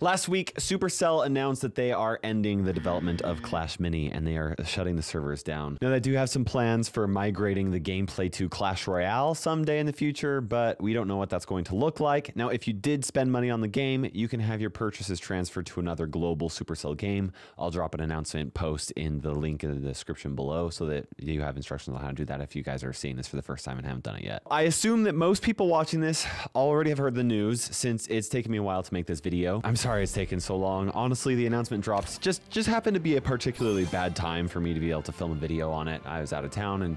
Last week, Supercell announced that they are ending the development of Clash Mini and they are shutting the servers down. Now, they do have some plans for migrating the gameplay to Clash Royale someday in the future, but we don't know what that's going to look like. Now, if you did spend money on the game, you can have your purchases transferred to another global Supercell game. I'll drop an announcement post in the link in the description below so that you have instructions on how to do that if you guys are seeing this for the first time and haven't done it yet. I assume that most people watching this already have heard the news since it's taken me a while to make this video. I'm sorry it's taken so long. Honestly, the announcement drops just happened to be a particularly bad time for me to be able to film a video on it. I was out of town and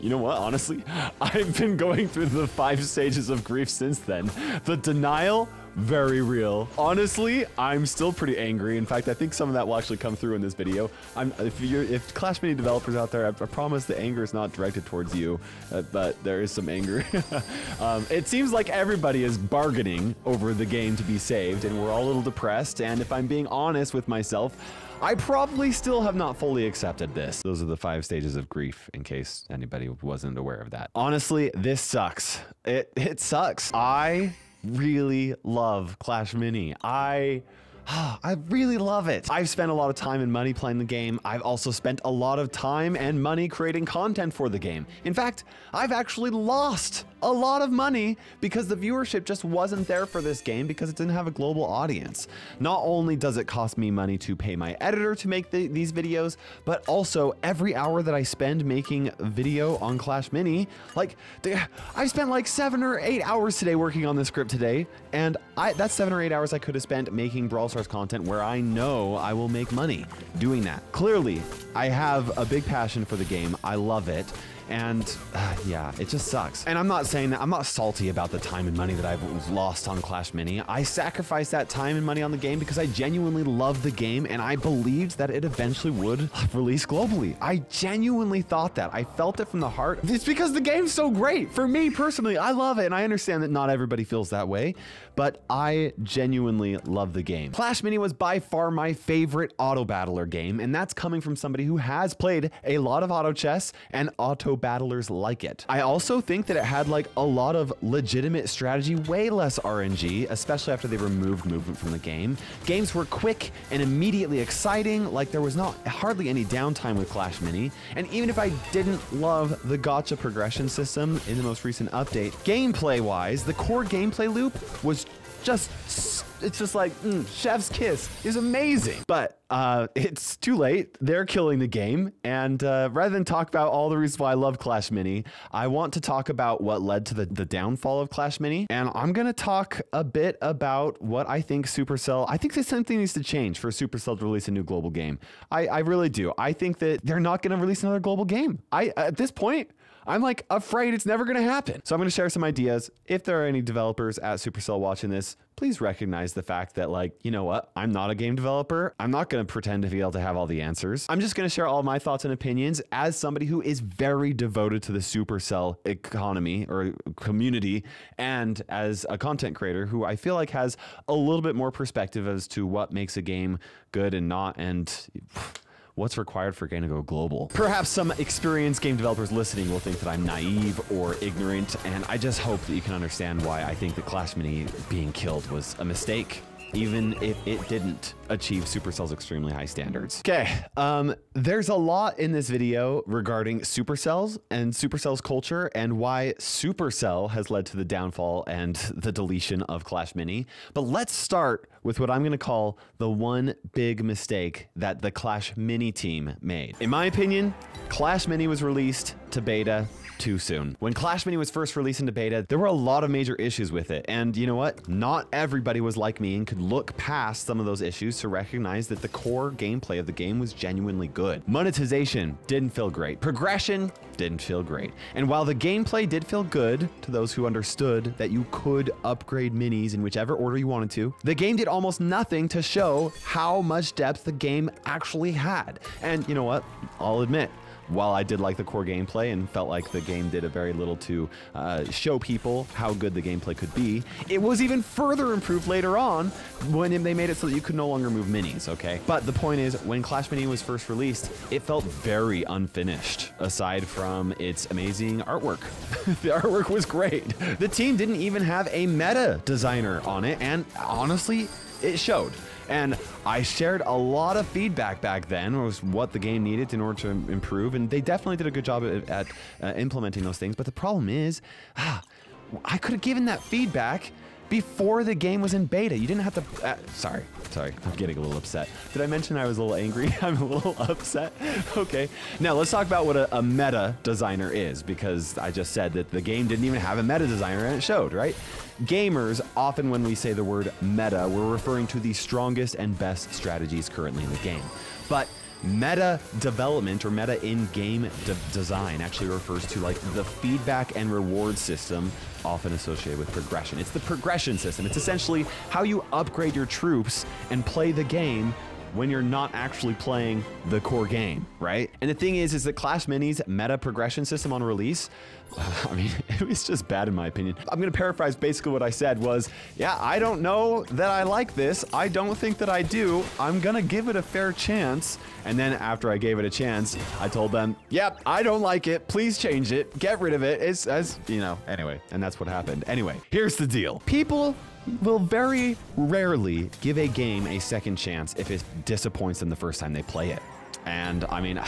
you know what, honestly, I've been going through the 5 stages of grief since then. The denial, very real. Honestly, I'm still pretty angry. In fact, I think some of that will actually come through in this video. If Clash Mini developers out there, I promise the anger is not directed towards you, but there is some anger. It seems like everybody is bargaining over the game to be saved, and we're all a little depressed, and if I'm being honest with myself, I probably still have not fully accepted this. Those are the 5 stages of grief, in case anybody wasn't aware of that. Honestly, this sucks. It sucks. I really love Clash Mini. I really love it. I've spent a lot of time and money playing the game. I've also spent a lot of time and money creating content for the game. In fact, I've actually lost a lot of money because the viewership just wasn't there for this game because it didn't have a global audience. Not only does it cost me money to pay my editor to make these videos, but also every hour that I spend making a video on Clash Mini, like, I spent like 7 or 8 hours today working on this script today, and that's 7 or 8 hours I could have spent making Brawl Stars content where I know I will make money doing that. Clearly, I have a big passion for the game. I love it. And yeah, it just sucks. And I'm not saying that, I'm not salty about the time and money that I've lost on Clash Mini. I sacrificed that time and money on the game because I genuinely love the game and I believed that it eventually would release globally. I genuinely thought that. I felt it from the heart. It's because the game's so great. For me personally, I love it and I understand that not everybody feels that way, but I genuinely love the game. Clash Mini was by far my favorite auto battler game, and that's coming from somebody who has played a lot of auto chess and auto battlers like it. I also think that it had like a lot of legitimate strategy, way less RNG, especially after they removed movement from the game. Games were quick and immediately exciting, like there was not hardly any downtime with Clash Mini. And even if I didn't love the gacha progression system in the most recent update, gameplay-wise, the core gameplay loop was just like chef's kiss is amazing. But it's too late. They're killing the game. And rather than talk about all the reasons why I love Clash Mini, I want to talk about what led to the downfall of Clash Mini. And I'm going to talk a bit about what I think Supercell, I think that something needs to change for Supercell to release a new global game. I really do. I think that they're not going to release another global game. At this point, I'm like afraid it's never gonna happen. So I'm gonna share some ideas. If there are any developers at Supercell watching this, please recognize the fact that, like, you know what? I'm not a game developer. I'm not gonna pretend to be able to have all the answers. I'm just gonna share all my thoughts and opinions as somebody who is very devoted to the Supercell economy or community, and as a content creator who I feel like has a little bit more perspective as to what makes a game good and not, and what's required for a game to go global. Perhaps some experienced game developers listening will think that I'm naive or ignorant, and I just hope that you can understand why I think that Clash Mini being killed was a mistake, even if it didn't achieve Supercell's extremely high standards. Okay, there's a lot in this video regarding Supercell's and Supercell's culture and why Supercell has led to the downfall and the deletion of Clash Mini. But let's start with what I'm gonna call the one big mistake that the Clash Mini team made. In my opinion, Clash Mini was released to beta too soon. When Clash Mini was first released into beta, there were a lot of major issues with it. And you know what? Not everybody was like me and could look past some of those issues to recognize that the core gameplay of the game was genuinely good. Monetization didn't feel great. Progression didn't feel great. And while the gameplay did feel good to those who understood that you could upgrade minis in whichever order you wanted to, the game did almost nothing to show how much depth the game actually had. And you know what? I'll admit, while I did like the core gameplay and felt like the game did a very little to show people how good the gameplay could be, it was even further improved later on when they made it so that you could no longer move minis, okay? But the point is, when Clash Mini was first released, it felt very unfinished, aside from its amazing artwork. The artwork was great. The team didn't even have a meta designer on it, and honestly, it showed. And I shared a lot of feedback back then, was what the game needed in order to improve, and they definitely did a good job at implementing those things. But the problem is, I could have given that feedback before the game was in beta. You didn't have to, sorry, I'm getting a little upset. Did I mention I was a little angry? I'm a little upset. Okay, now let's talk about what a meta designer is, because I just said that the game didn't even have a meta designer and it showed, right? Gamers, often when we say the word meta, we're referring to the strongest and best strategies currently in the game. But meta development, or meta in-game design, actually refers to like the feedback and reward system often associated with progression. It's the progression system. It's essentially how you upgrade your troops and play the game when you're not actually playing the core game, right? And the thing is that Clash Mini's meta progression system on release, I mean, it was just bad in my opinion. I'm gonna paraphrase basically what I said was, yeah, I don't know that I like this. I don't think that I do. I'm gonna give it a fair chance. And then after I gave it a chance, I told them, yep, yeah, I don't like it. Please change it. Get rid of it. It's you know, anyway, and that's what happened. Anyway, here's the deal. People will very rarely give a game a second chance if it disappoints them the first time they play it. And I mean,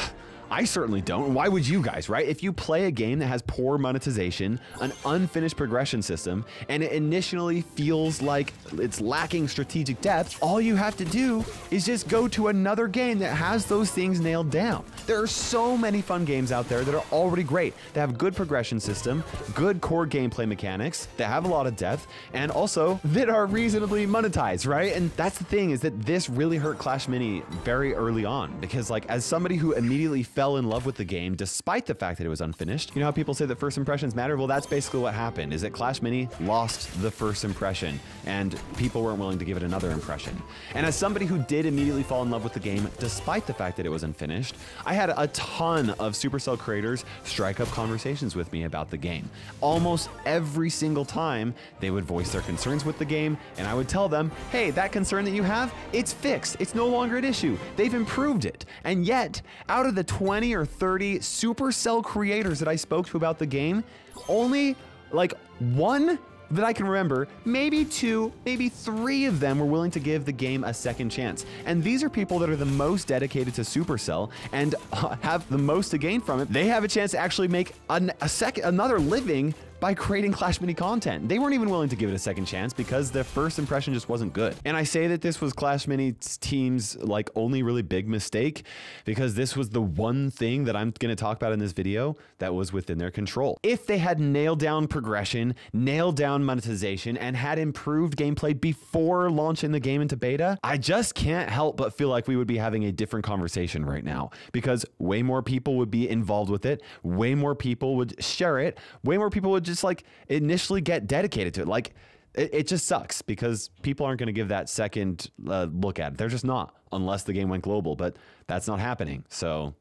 I certainly don't. Why would you guys, right? If you play a game that has poor monetization, an unfinished progression system, and it initially feels like it's lacking strategic depth, all you have to do is just go to another game that has those things nailed down. There are so many fun games out there that are already great, that have good progression system, good core gameplay mechanics, that have a lot of depth, and also that are reasonably monetized, right? And that's the thing, is that this really hurt Clash Mini very early on, because like as somebody who immediately fell in love with the game despite the fact that it was unfinished. You know how people say that first impressions matter? Well, that's basically what happened, is that Clash Mini lost the first impression and people weren't willing to give it another impression. And as somebody who did immediately fall in love with the game despite the fact that it was unfinished, I had a ton of Supercell creators strike up conversations with me about the game. Almost every single time, they would voice their concerns with the game, and I would tell them, hey, that concern that you have, it's fixed. It's no longer an issue. They've improved it. And yet, out of the 20 or 30 Supercell creators that I spoke to about the game, only like one that I can remember, maybe two, maybe three of them were willing to give the game a second chance. And these are people that are the most dedicated to Supercell and have the most to gain from it. They have a chance to actually make another living by creating Clash Mini content. They weren't even willing to give it a second chance because their first impression just wasn't good. And I say that this was Clash Mini's team's like only really big mistake because this was the one thing that I'm gonna talk about in this video that was within their control. If they had nailed down progression, nailed down monetization, and had improved gameplay before launching the game into beta, I just can't help but feel like we would be having a different conversation right now because way more people would be involved with it, way more people would share it, way more people would just like initially get dedicated to it. Like it just sucks because people aren't going to give that second look at it. They're just not, unless the game went global, but that's not happening. So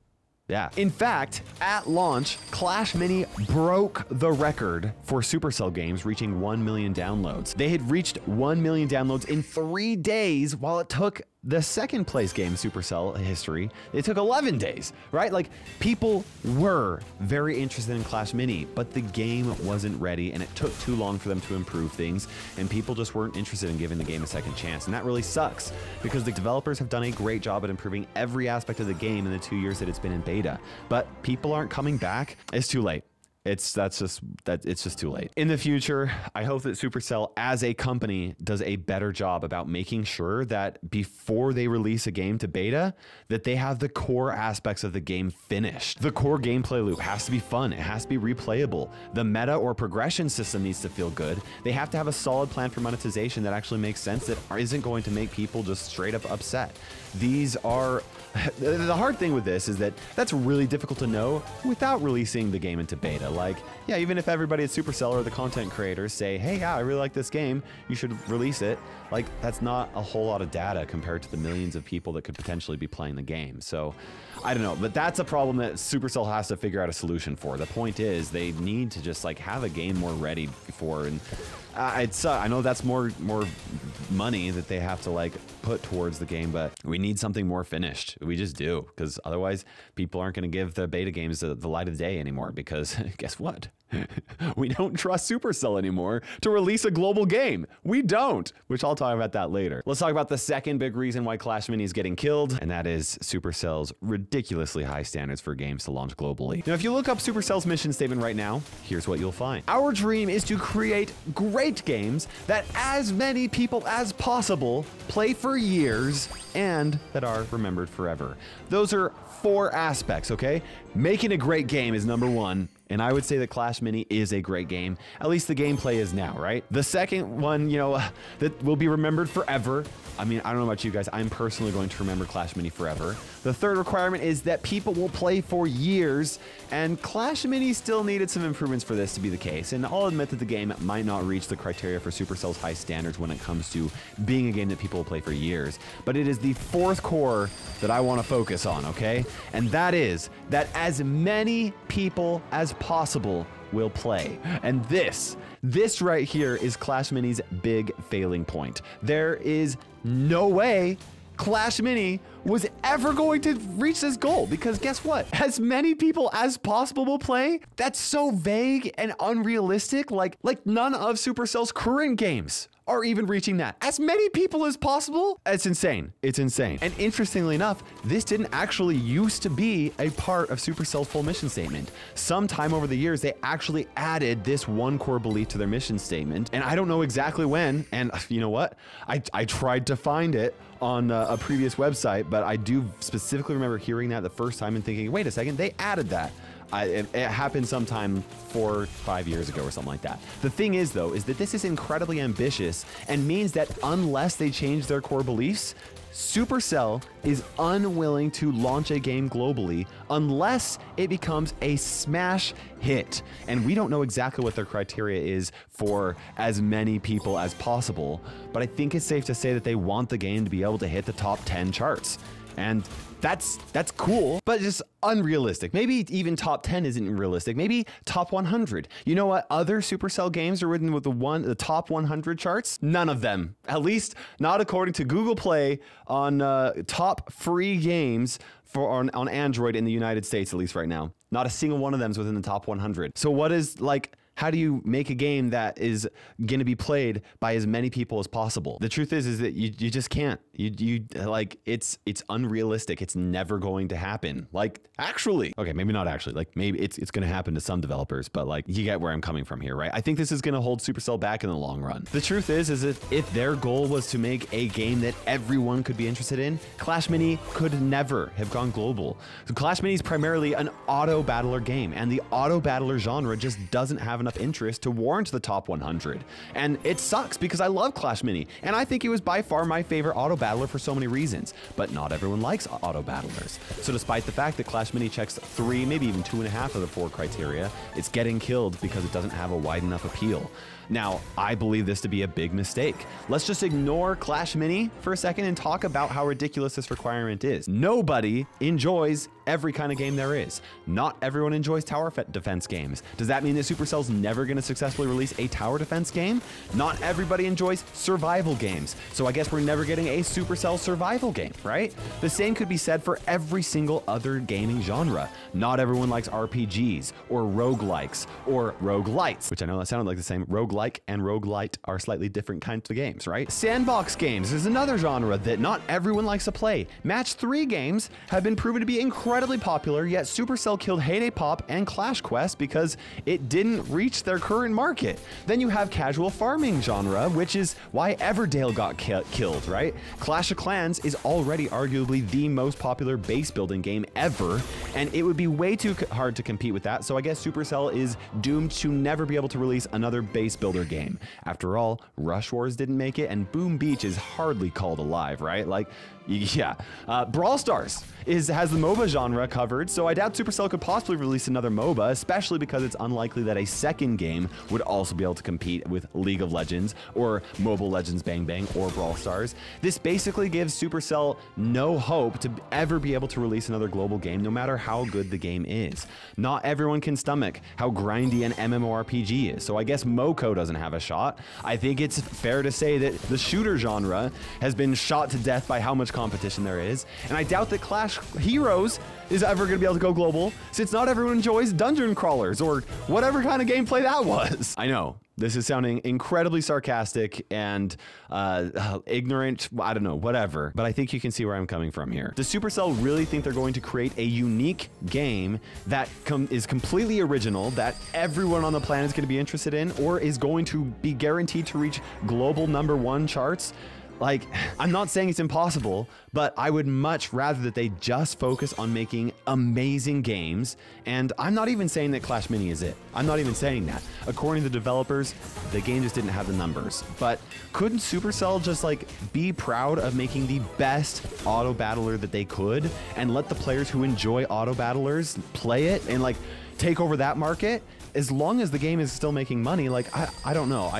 yeah. In fact, at launch, Clash Mini broke the record for Supercell games, reaching 1 million downloads. They had reached 1 million downloads in 3 days, while it took the second place game in Supercell history, it took 11 days, right? Like, people were very interested in Clash Mini, but the game wasn't ready and it took too long for them to improve things, and people just weren't interested in giving the game a second chance. And that really sucks because the developers have done a great job at improving every aspect of the game in the 2 years that it's been in beta, but people aren't coming back. It's too late. It's just too late. In the future, I hope that Supercell as a company does a better job about making sure that before they release a game to beta, that they have the core aspects of the game finished. The core gameplay loop has to be fun. It has to be replayable. The meta or progression system needs to feel good. They have to have a solid plan for monetization that actually makes sense, that isn't going to make people just straight up upset. These are, the hard thing with this is that that's really difficult to know without releasing the game into beta. Like, yeah, even if everybody at Supercell or the content creators say, hey, yeah, I really like this game, you should release it, like, that's not a whole lot of data compared to the millions of people that could potentially be playing the game. So, I don't know, but that's a problem that Supercell has to figure out a solution for. The point is, they need to just, like, have a game more ready before, and I know that's more money that they have to, like, put towards the game, but we need something more finished. We just do, because otherwise people aren't going to give the beta games the light of day anymore, because guess what? We don't trust Supercell anymore to release a global game. We don't, which I'll talk about that later. Let's talk about the second big reason why Clash Mini is getting killed, and that is Supercell's ridiculously high standards for games to launch globally. Now, if you look up Supercell's mission statement right now, here's what you'll find. Our dream is to create great games that as many people as possible play for years and that are remembered forever. Those are four aspects, okay? Making a great game is number one. And I would say that Clash Mini is a great game. At least the gameplay is now, right? The second one, you know, that will be remembered forever. I mean, I don't know about you guys. I'm personally going to remember Clash Mini forever. The third requirement is that people will play for years. And Clash Mini still needed some improvements for this to be the case. And I'll admit that the game might not reach the criteria for Supercell's high standards when it comes to being a game that people will play for years. But it is the fourth core that I want to focus on, okay? And that is that as many people as possible will play. And this right here is Clash Mini's big failing point. There is no way Clash Mini was ever going to reach this goal, because guess what? As many people as possible will play? That's so vague and unrealistic. Like none of Supercell's current games are even reaching that. As many people as possible? It's insane. It's insane. And interestingly enough, this didn't actually used to be a part of Supercell's full mission statement. Sometime over the years, they actually added this one core belief to their mission statement. And I don't know exactly when, and you know what? I tried to find it on a previous website, but I do specifically remember hearing that the first time and thinking, wait a second, they added that. It happened sometime 4 or 5 years ago or something like that. The thing is, though, is that this is incredibly ambitious and means that unless they change their core beliefs, Supercell is unwilling to launch a game globally unless it becomes a smash hit. And we don't know exactly what their criteria is for as many people as possible, but I think it's safe to say that they want the game to be able to hit the top 10 charts. And that's cool, but just unrealistic. Maybe even top 10 isn't realistic. Maybe top 100. You know what? Other Supercell games are written with the top 100 charts. None of them, at least not according to Google Play on top free games for on Android in the United States, at least right now. Not a single one of them is within the top 100. So what is like? How do you make a game that is going to be played by as many people as possible? The truth is that you just can't. You like, it's unrealistic. It's never going to happen. Like, actually. Okay, maybe not actually. Like, maybe it's going to happen to some developers, but like, you get where I'm coming from here, right? I think this is going to hold Supercell back in the long run. The truth is if their goal was to make a game that everyone could be interested in, Clash Mini could never have gone global. So Clash Mini is primarily an auto-battler game, and the auto-battler genre just doesn't have enough interest to warrant the top 100. And it sucks because I love Clash Mini, and I think it was by far my favorite auto battler for so many reasons, but not everyone likes auto battlers. So despite the fact that Clash Mini checks 3, maybe even 2.5 of the 4 criteria, it's getting killed because it doesn't have a wide enough appeal. Now, I believe this to be a big mistake. Let's just ignore Clash Mini for a second and talk about how ridiculous this requirement is. Nobody enjoys every kind of game there is. Not everyone enjoys tower defense games. Does that mean that Supercell's never going to successfully release a tower defense game? Not everybody enjoys survival games. So I guess we're never getting a Supercell survival game, right? The same could be said for every single other gaming genre. Not everyone likes RPGs or roguelikes or roguelites, which I know that sounded like the same. Roguelike and roguelite are slightly different kinds of games, right? Sandbox games is another genre that not everyone likes to play. Match 3 games have been proven to be incredibly popular, yet Supercell killed Hay Day Pop and Clash Quest because it didn't reach their current market. Then you have casual farming genre, which is why Everdale got killed, right? Clash of Clans is already arguably the most popular base building game ever, and it would be way too hard to compete with that, so I guess Supercell is doomed to never be able to release another base builder game. After all, Rush Wars didn't make it, and Boom Beach is hardly called alive, right? Like, yeah. Brawl Stars has the MOBA genre covered, so I doubt Supercell could possibly release another MOBA, especially because it's unlikely that a second game would also be able to compete with League of Legends or Mobile Legends Bang Bang or Brawl Stars. This basically gives Supercell no hope to ever be able to release another global game, no matter how good the game is. Not everyone can stomach how grindy an MMORPG is, so I guess MoCo doesn't have a shot. I think it's fair to say that the shooter genre has been shot to death by how much competition there is, and I doubt that Clash Heroes is ever going to be able to go global, since not everyone enjoys dungeon crawlers or whatever kind of gameplay that was. I know, this is sounding incredibly sarcastic and ignorant, I don't know, whatever, but I think you can see where I'm coming from here. Does Supercell really think they're going to create a unique game that is completely original, that everyone on the planet is going to be interested in, or is going to be guaranteed to reach global #1 charts? Like, I'm not saying it's impossible, but I would much rather that they just focus on making amazing games, and I'm not even saying that Clash Mini is it. I'm not even saying that. According to the developers, the game just didn't have the numbers. But couldn't Supercell just, like, be proud of making the best auto battler that they could, and let the players who enjoy auto battlers play it, and, like, take over that market? As long as the game is still making money, like, I don't know.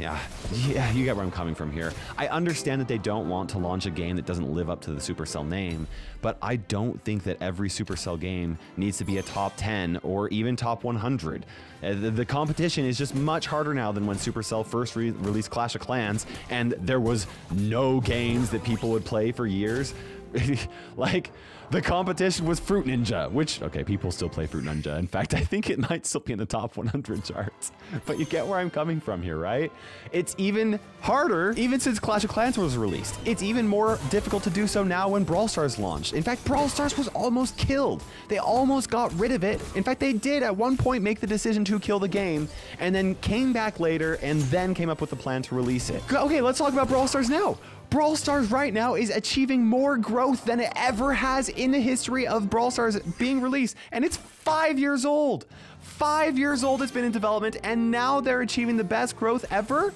Yeah, you get where I'm coming from here. I understand that they don't want to launch a game that doesn't live up to the Supercell name, but I don't think that every Supercell game needs to be a top 10 or even top 100. The competition is just much harder now than when Supercell first released Clash of Clans, and there was no games that people would play for years. Like, the competition was Fruit Ninja, which, okay, people still play Fruit Ninja. In fact, I think it might still be in the top 100 charts. But you get where I'm coming from here, right? It's even harder, even since Clash of Clans was released. It's even more difficult to do so now when Brawl Stars launched. In fact, Brawl Stars was almost killed. They almost got rid of it. In fact, they did at one point make the decision to kill the game, and then came back later and then came up with a plan to release it. Okay, let's talk about Brawl Stars now. Brawl Stars right now is achieving more growth than it ever has in the history of Brawl Stars being released, and it's 5 years old. 5 years old it's been in development, and now they're achieving the best growth ever?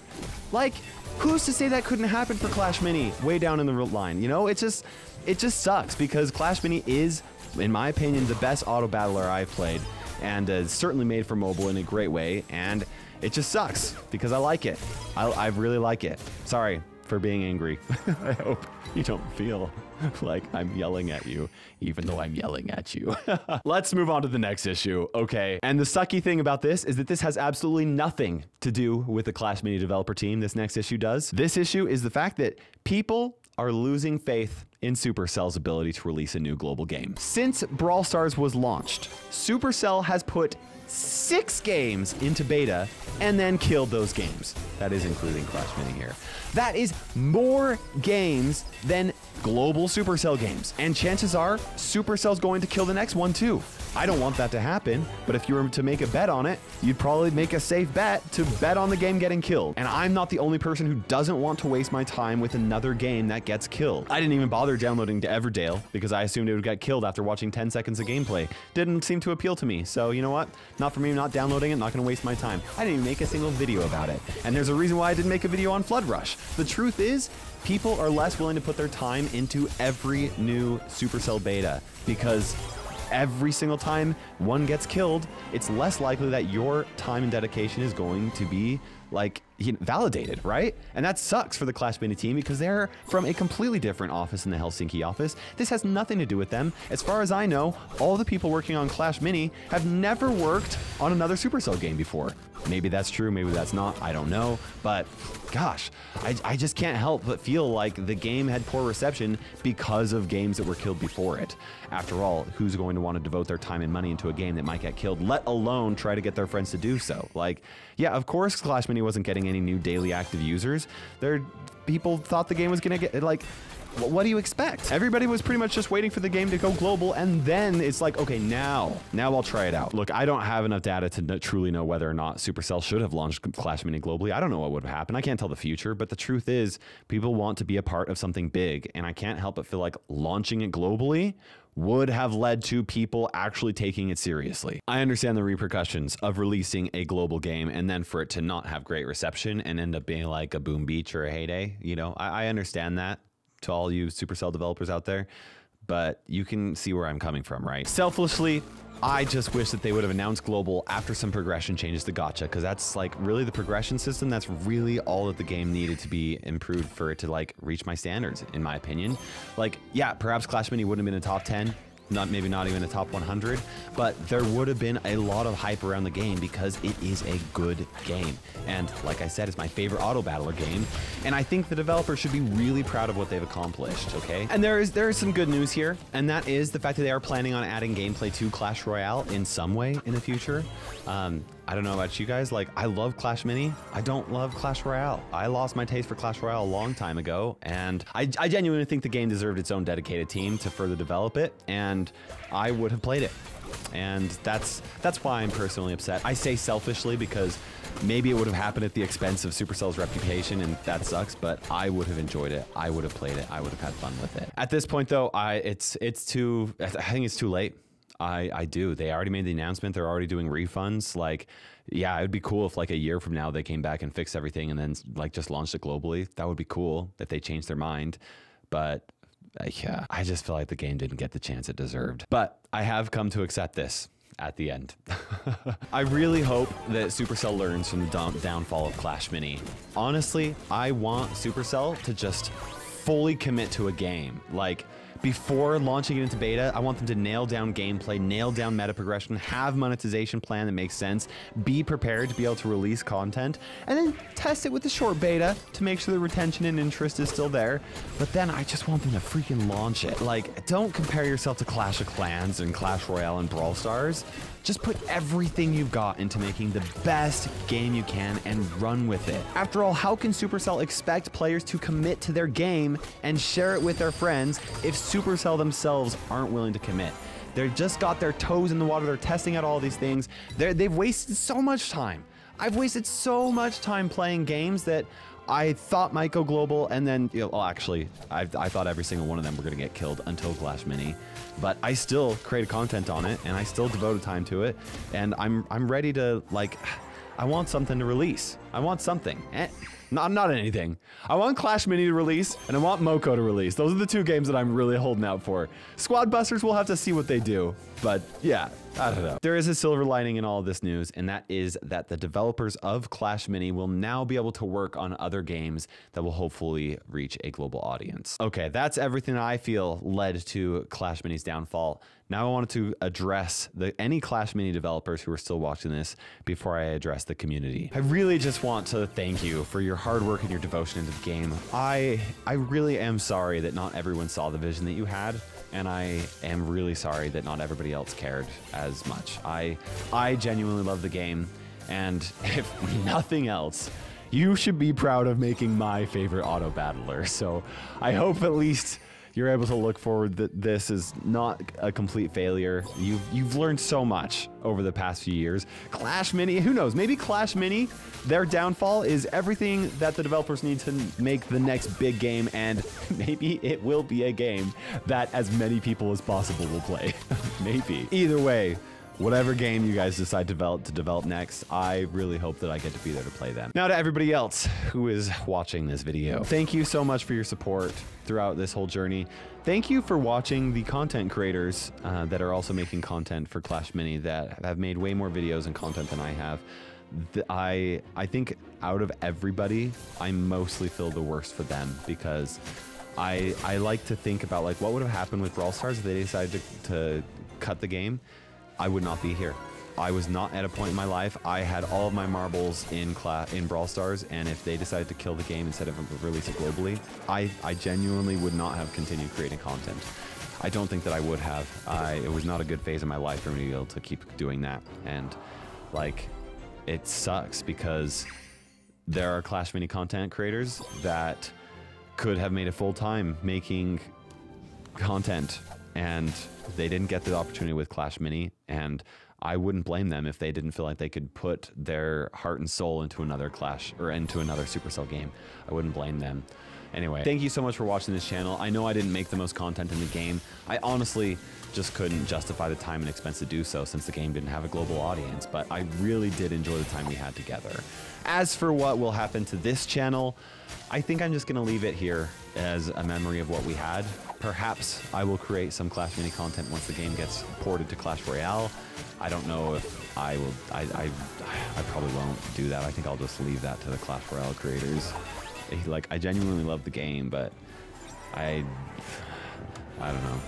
Like, who's to say that couldn't happen for Clash Mini way down in the line? You know, it just sucks, because Clash Mini is, in my opinion, the best auto battler I've played, and certainly made for mobile in a great way, and it just sucks because I like it. I really like it. Sorry for being angry. I hope you don't feel like I'm yelling at you, even though I'm yelling at you. Let's move on to the next issue, okay? And the sucky thing about this is that this has absolutely nothing to do with the Clash Mini developer team. This next issue does. This issue is the fact that people are losing faith in Supercell's ability to release a new global game. Since Brawl Stars was launched, Supercell has put 6 games into beta and then killed those games. That is including Clash Mini here. That is more games than global Supercell games. And chances are, Supercell's going to kill the next one too. I don't want that to happen, but if you were to make a bet on it, you'd probably make a safe bet to bet on the game getting killed. And I'm not the only person who doesn't want to waste my time with another game that gets killed. I didn't even bother downloading to Everdale because I assumed it would get killed after watching 10 seconds of gameplay. Didn't seem to appeal to me, so you know what? Not for me, not downloading it, not gonna waste my time. I didn't even make a single video about it. And there's a reason why I didn't make a video on Flood Rush. The truth is, people are less willing to put their time into every new Supercell beta because every single time one gets killed, it's less likely that your time and dedication is going to be, like, validated, right? And that sucks for the Clash Mini team because they're from a completely different office in the Helsinki office. This has nothing to do with them. As far as I know, all the people working on Clash Mini have never worked on another Supercell game before. Maybe that's true, maybe that's not, I don't know. But gosh, I just can't help but feel like the game had poor reception because of games that were killed before it. After all, who's going to want to devote their time and money into a game that might get killed, let alone try to get their friends to do so? Like, yeah, of course Clash Mini wasn't getting any new daily active users. People thought the game was gonna get, like, what do you expect? Everybody was pretty much just waiting for the game to go global, and then it's like, okay, now I'll try it out. Look, I don't have enough data to truly know whether or not Supercell should have launched Clash Mini globally. I don't know what would have happened. I can't tell the future, but the truth is people want to be a part of something big, and I can't help but feel like launching it globally would have led to people actually taking it seriously. I understand the repercussions of releasing a global game and then for it to not have great reception and end up being like a Boom Beach or a Hay Day. You know, I understand that to all you Supercell developers out there, but you can see where I'm coming from, right? Selfishly, I just wish that they would have announced global after some progression changes to gacha, because that's like really the progression system. That's really all that the game needed to be improved for it to like reach my standards, in my opinion. Like, yeah, perhaps Clash Mini wouldn't have been a top 10, maybe not even a top 100, but there would have been a lot of hype around the game because it is a good game. And like I said, it's my favorite auto battler game. And I think the developer should be really proud of what they've accomplished, okay? And there is some good news here, and that is the fact that they are planning on adding gameplay to Clash Royale in some way in the future. I don't know about you guys, like, I love Clash Mini. I don't love Clash Royale. I lost my taste for Clash Royale a long time ago, and I genuinely think the game deserved its own dedicated team to further develop it, and I would have played it. And that's why I'm personally upset. I say selfishly because maybe it would have happened at the expense of Supercell's reputation, and that sucks, but I would have enjoyed it. I would have played it. I would have had fun with it. At this point, though, I think it's too late. I do. They already made the announcement. They're already doing refunds. Like, yeah, it would be cool if like a year from now they came back and fixed everything and then like just launched it globally. That would be cool if they changed their mind. But yeah, I just feel like the game didn't get the chance it deserved. But I have come to accept this at the end. I really hope that Supercell learns from the downfall of Clash Mini. Honestly, I want Supercell to just fully commit to a game. Like, before launching it into beta, I want them to nail down gameplay, nail down meta progression, have monetization plan that makes sense, be prepared to be able to release content, and then test it with the short beta to make sure the retention and interest is still there. But then I just want them to freaking launch it. Like, don't compare yourself to Clash of Clans and Clash Royale and Brawl Stars. Just put everything you've got into making the best game you can and run with it. After all, how can Supercell expect players to commit to their game and share it with their friends if Supercell themselves aren't willing to commit? They've just got their toes in the water. They're testing out all these things. They've wasted so much time. I've wasted so much time playing games that I thought might go global, and then, you know, well, actually, I thought every single one of them were going to get killed until Clash Mini, but I still created content on it, and I still devoted time to it, and I'm ready to, like, I want something to release. I want something. Not anything. I want Clash Mini to release, and I want MoCo to release. Those are the two games that I'm really holding out for. Squad Busters, we'll have to see what they do, but yeah, I don't know. There is a silver lining in all of this news, and that is that the developers of Clash Mini will now be able to work on other games that will hopefully reach a global audience. Okay, that's everything I feel led to Clash Mini's downfall. Now I wanted to address any Clash Mini developers who are still watching this before I address the community. I really just want to thank you for your hard work and your devotion into the game. I really am sorry that not everyone saw the vision that you had, and I am really sorry that not everybody else cared as much. I genuinely love the game, and if nothing else, you should be proud of making my favorite auto battler. So I hope at least you're able to look forward that this is not a complete failure. You've learned so much over the past few years. Clash Mini, who knows? Maybe Clash Mini, their downfall is everything that the developers need to make the next big game, and maybe it will be a game that as many people as possible will play. Maybe. Either way, whatever game you guys decide to develop next, I really hope that I get to be there to play them. Now to everybody else who is watching this video, thank you so much for your support throughout this whole journey. Thank you for watching the content creators that are also making content for Clash Mini that have made way more videos and content than I have. I think out of everybody, I mostly feel the worst for them, because I like to think about like what would have happened with Brawl Stars if they decided to cut the game. I would not be here. I was not at a point in my life. I had all of my marbles in Brawl Stars, and if they decided to kill the game instead of release it globally, I genuinely would not have continued creating content. I don't think that I would have. It was not a good phase in my life for me to be able to keep doing that. And like, it sucks because there are Clash Mini content creators that could have made it full-time making content, and they didn't get the opportunity with Clash Mini, and I wouldn't blame them if they didn't feel like they could put their heart and soul into another Clash or into another Supercell game. I wouldn't blame them. Anyway, thank you so much for watching this channel. I know I didn't make the most content in the game. I honestly just couldn't justify the time and expense to do so since the game didn't have a global audience, but I really did enjoy the time we had together. As for what will happen to this channel, I think I'm just gonna leave it here as a memory of what we had. Perhaps I will create some Clash Mini content once the game gets ported to Clash Royale. I don't know if I will, I probably won't do that. I think I'll just leave that to the Clash Royale creators. Like, I genuinely love the game, but I don't know.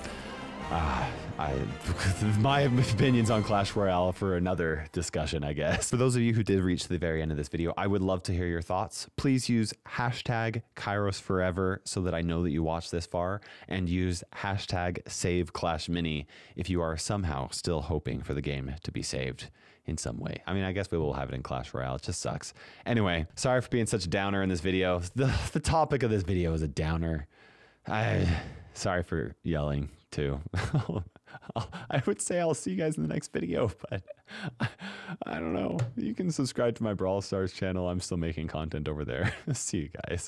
My opinions on Clash Royale for another discussion, I guess. For those of you who did reach the very end of this video, I would love to hear your thoughts. Please use hashtag KairosForever so that I know that you watched this far, and use hashtag SaveClashMini if you are somehow still hoping for the game to be saved in some way. I mean, I guess we will have it in Clash Royale. It just sucks. Anyway, sorry for being such a downer in this video. The topic of this video is a downer. Sorry for yelling too. I would say I'll see you guys in the next video, but I don't know. You can subscribe to my Brawl Stars channel. I'm still making content over there. See you guys.